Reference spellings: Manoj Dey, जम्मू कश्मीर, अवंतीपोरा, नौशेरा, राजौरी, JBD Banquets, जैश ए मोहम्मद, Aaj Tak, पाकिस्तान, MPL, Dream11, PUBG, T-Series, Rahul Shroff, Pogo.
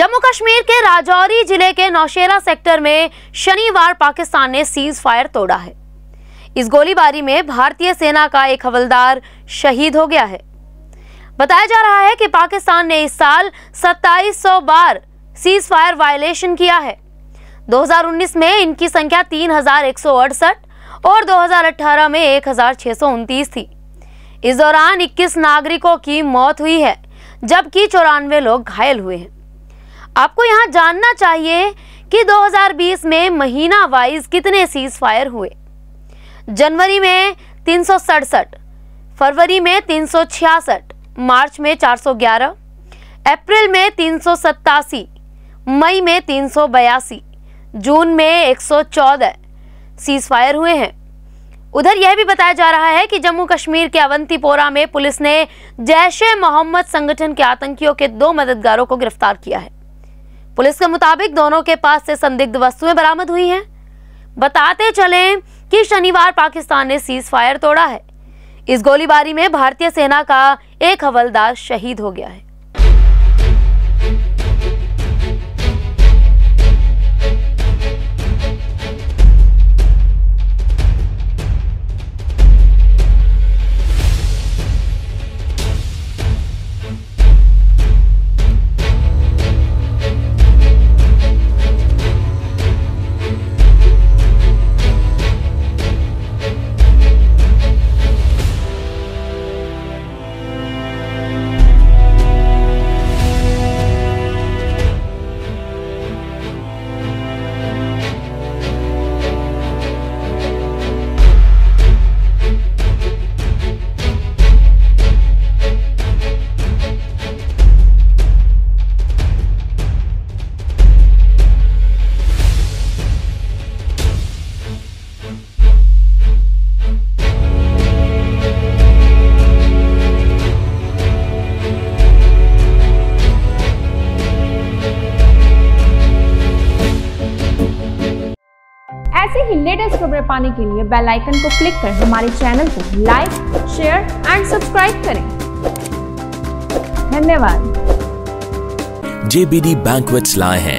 जम्मू कश्मीर के राजौरी जिले के नौशेरा सेक्टर में शनिवार पाकिस्तान ने सीज फायर तोड़ा है। इस गोलीबारी में भारतीय सेना का एक हवलदार शहीद हो गया है। बताया जा रहा है कि पाकिस्तान ने इस साल 2700 बार सीज फायर वायलेशन किया है। 2019 में इनकी संख्या 3168 और 2018 में 1629 थी। इस दौरान 21 नागरिकों की मौत हुई है जबकि 94 लोग घायल हुए हैं। आपको यहाँ जानना चाहिए कि 2020 में महीना वाइज कितने सीज फायर हुए। जनवरी में 367, फरवरी में 366, मार्च में 411, अप्रैल में 387, मई में 382, जून में 114 सीज फायर हुए हैं। उधर यह भी बताया जा रहा है कि जम्मू कश्मीर के अवंतीपोरा में पुलिस ने जैश ए मोहम्मद संगठन के आतंकियों के 2 मददगारों को गिरफ्तार किया है। पुलिस के मुताबिक दोनों के पास से संदिग्ध वस्तुएं बरामद हुई हैं। बताते चलें कि शनिवार पाकिस्तान ने सीज फायर तोड़ा है। इस गोलीबारी में भारतीय सेना का एक हवलदार शहीद हो गया है। ऐसे ही लेटेस्ट खबरें पाने के लिए बेल आइकन को क्लिक कर हमारे चैनल को लाइक, शेयर एंड सब्सक्राइब करें। धन्यवाद। JBD Banquets लाए हैं